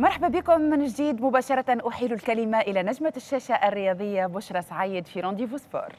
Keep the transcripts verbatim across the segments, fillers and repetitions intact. مرحبا بكم من جديد. مباشرة أحيل الكلمة إلى نجمة الشاشة الرياضية بشرى سعيد في رونديفو سبور.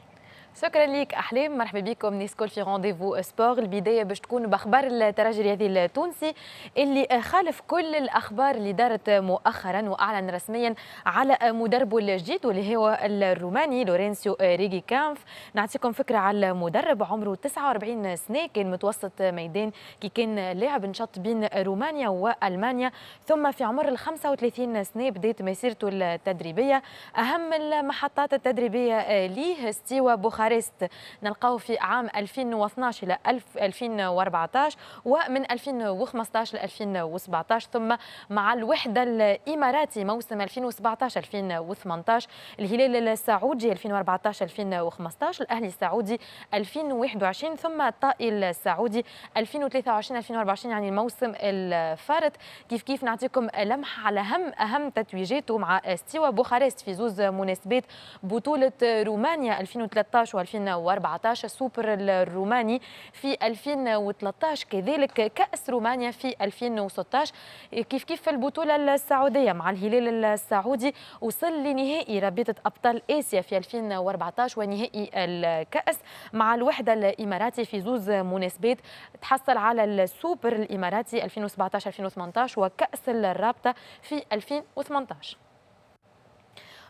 شكرا ليك أحلام، مرحبا بكم نيسكول في رونديفو سبور. البداية باش تكون بأخبار الترجي الرياضي التونسي اللي خالف كل الأخبار اللي دارت مؤخرا وأعلن رسميا على مدربه الجديد واللي هو الروماني لورنسيو ريجي كامف. نعطيكم فكرة على المدرب، عمره تسعة وأربعين سنة، كان متوسط ميدان كي كان لاعب نشط بين رومانيا وألمانيا، ثم في عمر ال خمسة وثلاثين سنة بدأت مسيرته التدريبية. أهم المحطات التدريبية ليه ستيوة بوخاري خارست نلقاو في عام ألفين واثناش إلى ألفين وأربعطاش، ومن ألفين وخمسطاش إلى ألفين وسبعطاش، ثم مع الوحدة الإماراتي موسم ألفين وسبعطاش ألفين وثمنطاش، الهلال السعودي ألفين وأربعطاش ألفين وخمسطاش، الأهلي السعودي ألفين وواحد وعشرين، ثم الطائي السعودي ألفين وثلاثة وعشرين ألفين وأربعة وعشرين، يعني الموسم الفارط. كيف كيف نعطيكم لمحة على هم أهم تتويجاته مع ستيوة بوخارست في زوز مناسبات، بطولة رومانيا ألفين وثلاطاش وألفين وأربعطاش، السوبر الروماني في ألفين وثلاطاش، كذلك كأس رومانيا في ألفين وستطاش. كيف كيف في البطولة السعودية مع الهلال السعودي وصل لنهائي رابطة أبطال آسيا في ألفين وأربعطاش ونهائي الكأس مع الوحدة الإماراتي في زوز مناسبات، تحصل على السوبر الإماراتي ألفين وسبعطاش ألفين وثمنطاش وكأس الرابطة في ألفين وثمنطاش.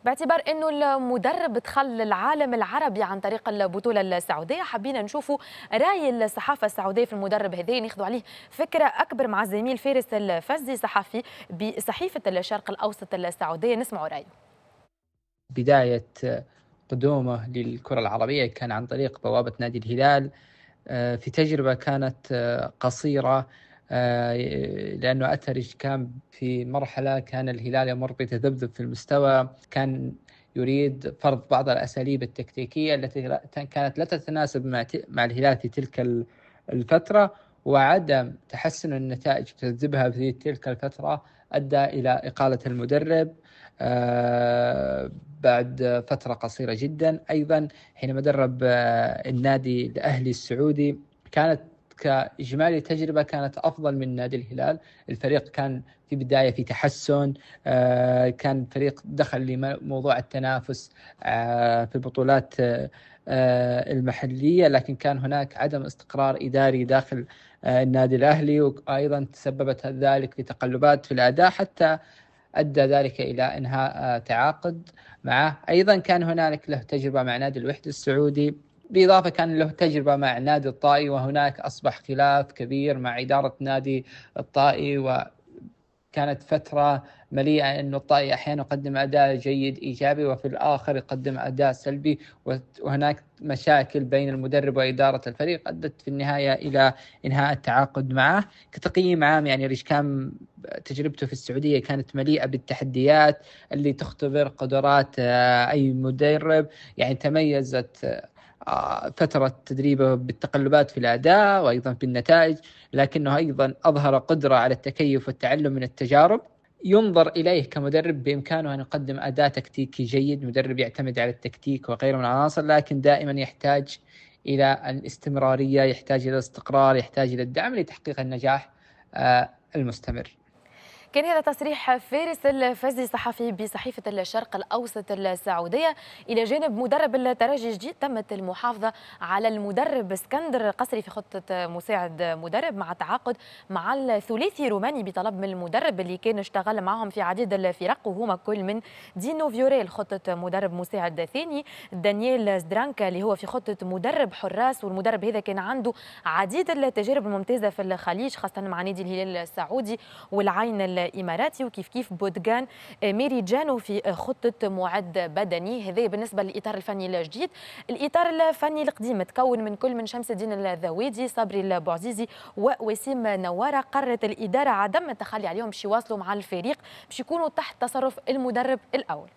باعتبار انه المدرب دخل العالم العربي عن طريق البطوله السعوديه، حبينا نشوفوا راي الصحافه السعوديه في المدرب هذا، ناخذوا عليه فكره اكبر مع الزميل فارس الفزي صحفي بصحيفه الشرق الاوسط السعوديه، نسمعوا رايه. بدايه قدومه للكره العربيه كان عن طريق بوابه نادي الهلال في تجربه كانت قصيره، لأنه أتى ريجي كامف في مرحلة كان الهلال يمر بتذبذب في المستوى، كان يريد فرض بعض الأساليب التكتيكية التي كانت لا تتناسب مع الهلال في تلك الفترة، وعدم تحسن النتائج تذبذبها في تلك الفترة أدى إلى إقالة المدرب بعد فترة قصيرة جدا. أيضا حينما درب النادي الأهلي السعودي كانت كإجمالي التجربة كانت أفضل من نادي الهلال، الفريق كان في بداية في تحسن، كان فريق دخل لموضوع التنافس في البطولات المحلية، لكن كان هناك عدم استقرار إداري داخل النادي الأهلي، وأيضا تسببت ذلك في تقلبات في الأداء حتى أدى ذلك إلى إنهاء تعاقد معه. أيضا كان هناك له تجربة مع نادي الوحدة السعودي، بالإضافة كان له تجربة مع نادي الطائي، وهناك أصبح خلاف كبير مع إدارة نادي الطائي، وكانت فترة مليئة أن الطائي أحيانا يقدم أداء جيد إيجابي وفي الآخر يقدم أداء سلبي، وهناك مشاكل بين المدرب وإدارة الفريق أدت في النهاية إلى إنهاء التعاقد معه. كتقييم عام يعني ريجي كامف تجربته في السعودية كانت مليئة بالتحديات اللي تختبر قدرات أي مدرب، يعني تميزت فترة تدريبه بالتقلبات في الأداء وأيضا في النتائج، لكنه أيضا أظهر قدرة على التكيف والتعلم من التجارب. ينظر إليه كمدرب بإمكانه أن يقدم أداء تكتيكي جيد، مدرب يعتمد على التكتيك وغيره من العناصر، لكن دائما يحتاج إلى الاستمرارية، يحتاج إلى الاستقرار، يحتاج إلى الدعم لتحقيق النجاح المستمر. كان هذا تصريح فارس الفزي صحفي بصحيفة الشرق الأوسط السعودية. إلى جانب مدرب الترجي الجديد تمت المحافظة على المدرب اسكندر قصري في خطة مساعد مدرب مع تعاقد مع الثلاثي روماني بطلب من المدرب اللي كان اشتغل معهم في عديد الفرق، وهما كل من دينوفيوريل خطة مدرب مساعد ثاني، دانييل زدرانكا اللي هو في خطة مدرب حراس، والمدرب هذا كان عنده عديد التجارب الممتازة في الخليج خاصة مع نادي الهلال السعودي والعين الإماراتي، وكيف كيف بودغان ميري جانو في خطة معد بدني. هذا بالنسبة للإطار الفني الجديد. الإطار الفني القديم تكون من كل من شمس الدين الذويدي، صبري البعزيزي ووسيم نوارة. قررت الإدارة عدم التخلي عليهم، باش يواصلوا مع الفريق باش يكونوا تحت تصرف المدرب الأول.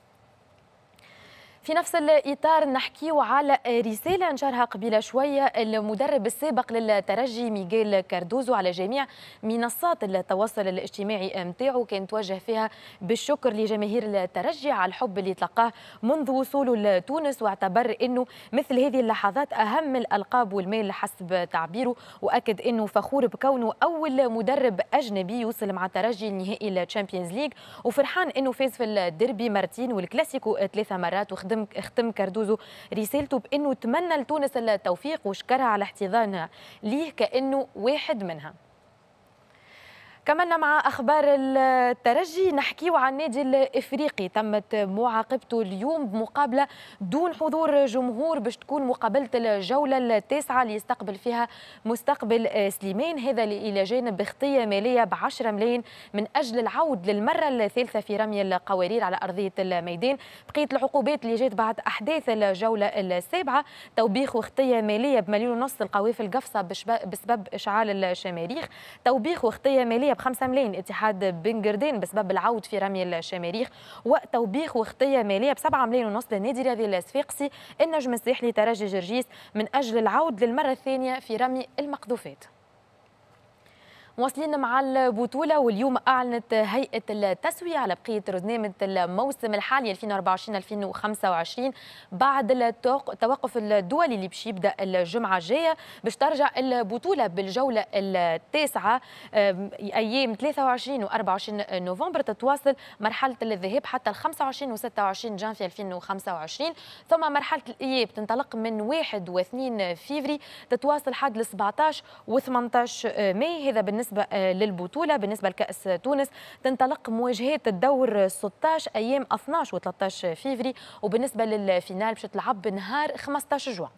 في نفس الإطار نحكيو على رسالة نشرها قبل شوية المدرب السابق للترجي ميغيل كاردوزو على جميع منصات التواصل الاجتماعي نتاعو، كان توجه فيها بالشكر لجماهير الترجي على الحب اللي تلقاه منذ وصوله لتونس، واعتبر انه مثل هذه اللحظات اهم الالقاب والمال حسب تعبيره، واكد انه فخور بكونه اول مدرب اجنبي يوصل مع الترجي النهائي للتشامبيونز ليج، وفرحان انه فاز في الديربي مرتين والكلاسيكو ثلاثة مرات. وخدم ختم كاردوزو رسالته بأنه تمنى لتونس التوفيق وشكرها على احتضانها ليه كأنه واحد منها. كملنا مع أخبار الترجي، نحكيو عن النادي الإفريقي تمت معاقبته اليوم بمقابلة دون حضور جمهور باش تكون مقابلة الجولة التاسعة اللي يستقبل فيها مستقبل سليمان، هذا إلى جانب خطية مالية ب عشرة ملايين من أجل العود للمرة الثالثة في رمي القوارير على أرضية الميدان. بقية العقوبات اللي جات بعد أحداث الجولة السابعة توبيخ وخطية مالية بمليون ونص القوافل قفصة بسبب إشعال الشماريخ، توبيخ وخطية مالية بخمسة ملايين اتحاد بن قردين بسبب العود في رمي الشماريخ، وتوبيخ وخطيه ماليه بسبعة ملايين ونص للنادي الرياضي الصفاقسي النجم الساحلي ترجي جرجيس من اجل العود للمره الثانيه في رمي المقذوفات. مواصلين مع البطولة، واليوم أعلنت هيئة التسوية على بقية برنامج الموسم الحالي ألفين وأربعة وعشرين ألفين وخمسة وعشرين بعد التوقف الدولي اللي باش يبدأ الجمعة الجاية، باش ترجع البطولة بالجولة التاسعة أيام ثلاثة وعشرين وأربعة وعشرين نوفمبر، تتواصل مرحلة الذهاب حتى خمسة وعشرين وستة وعشرين جانفي ألفين وخمسة وعشرين، ثم مرحلة الإياب تنطلق من واحد واثنين فيفري تتواصل حد ل سبعطاش وثمنطاش ماي. هذا بالنسبة بالنسبة للبطولة. بالنسبة لكأس تونس تنطلق مواجهات الدور ستة عشر أيام اثناش وثلاثطاش فيفري، وبالنسبة للفينال باش تلعب نهار خمسطاش جوان.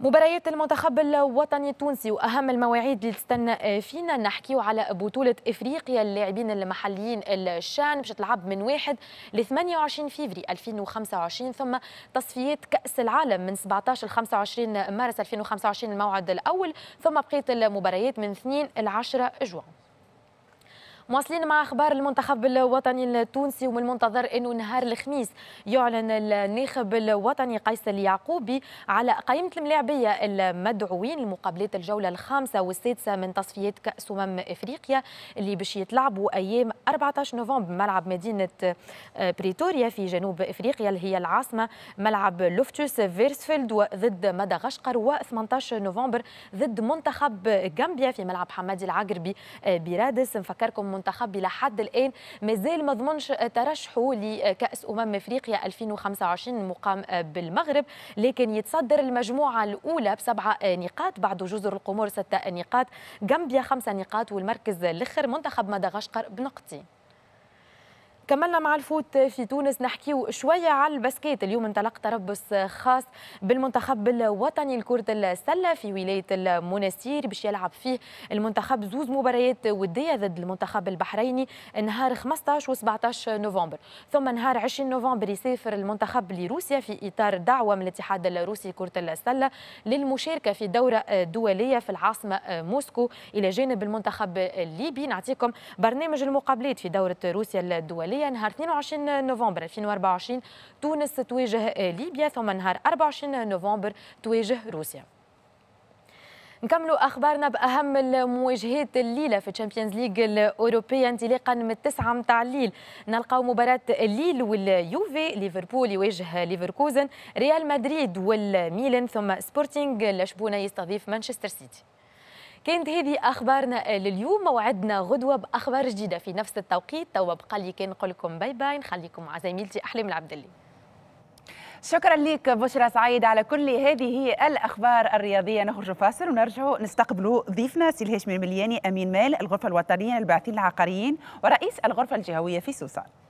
مباريات المنتخب الوطني التونسي واهم المواعيد اللي تستنى فينا، نحكيو على بطوله افريقيا اللاعبين المحليين الشان باش تلعب من واحد لثمانية وعشرين فيفري ألفين وخمسة وعشرين، ثم تصفيات كاس العالم من سبعطاش لخمسة وعشرين مارس ألفين وخمسة وعشرين الموعد الاول، ثم بقيه المباريات من اثنين لعشرة جوان. مواصلين مع اخبار المنتخب الوطني التونسي، ومن المنتظر انه نهار الخميس يعلن الناخب الوطني قيس اليعقوبي على قائمه الملاعبيه المدعوين لمقابلات الجوله الخامسه والسادسه من تصفيات كاس امم افريقيا اللي باش يتلعبوا ايام أربعطاش نوفمبر بملعب مدينه بريتوريا في جنوب افريقيا اللي هي العاصمه، ملعب لوفتوس فيرسفيلد ضد مدغشقر، وثمنطاش نوفمبر ضد منتخب غامبيا في ملعب حمادي العقربي برادس. نفكركم منتخب لحد الآن مازال ما ضمنش ترشحه لكأس أمم أفريقيا ألفين وخمسة وعشرين مقام بالمغرب، لكن يتصدر المجموعة الأولى بسبعة نقاط، بعد جزر القمر ستة نقاط، غامبيا خمسة نقاط، والمركز الآخر منتخب مدغشقر بنقطتين. كملنا مع الفوت في تونس، نحكيو شويه على البسكيت. اليوم انطلق تربص خاص بالمنتخب الوطني لكرة السلة في ولاية المنستير باش يلعب فيه المنتخب زوز مباريات ودية ضد المنتخب البحريني نهار خمسطاش وسبعطاش نوفمبر، ثم نهار عشرين نوفمبر يسافر المنتخب لروسيا في إطار دعوة من الاتحاد الروسي لكرة السلة للمشاركة في دورة دولية في العاصمة موسكو، إلى جانب المنتخب الليبي. نعطيكم برنامج المقابلات في دورة روسيا الدولية نهار اثنين وعشرين نوفمبر ألفين وأربعة وعشرين تونس تواجه ليبيا، ثم نهار أربعة وعشرين نوفمبر تواجه روسيا. نكملوا اخبارنا باهم المواجهات الليله في الشامبيونز ليج الاوروبيه، انطلاقا من التسعة متاع الليل نلقاو مباراه الليل واليوفي، ليفربول يواجه ليفركوزن، ريال مدريد والميلان، ثم سبورتينغ لشبونه يستضيف مانشستر سيتي. كانت هذه أخبارنا لليوم، موعدنا غدوة بأخبار جديدة في نفس التوقيت. توا بقى لي كان نقول لكم باي باي، نخليكم مع زميلتي أحلام العبدلي. شكرا لك بشرى سعيد على كل هذه الأخبار الرياضية. نخرج فاصل ونرجع نستقبلوا ضيفنا سي الهاشمي الملياني أمين مال الغرفة الوطنية للباحثين العقاريين ورئيس الغرفة الجهوية في سوسة.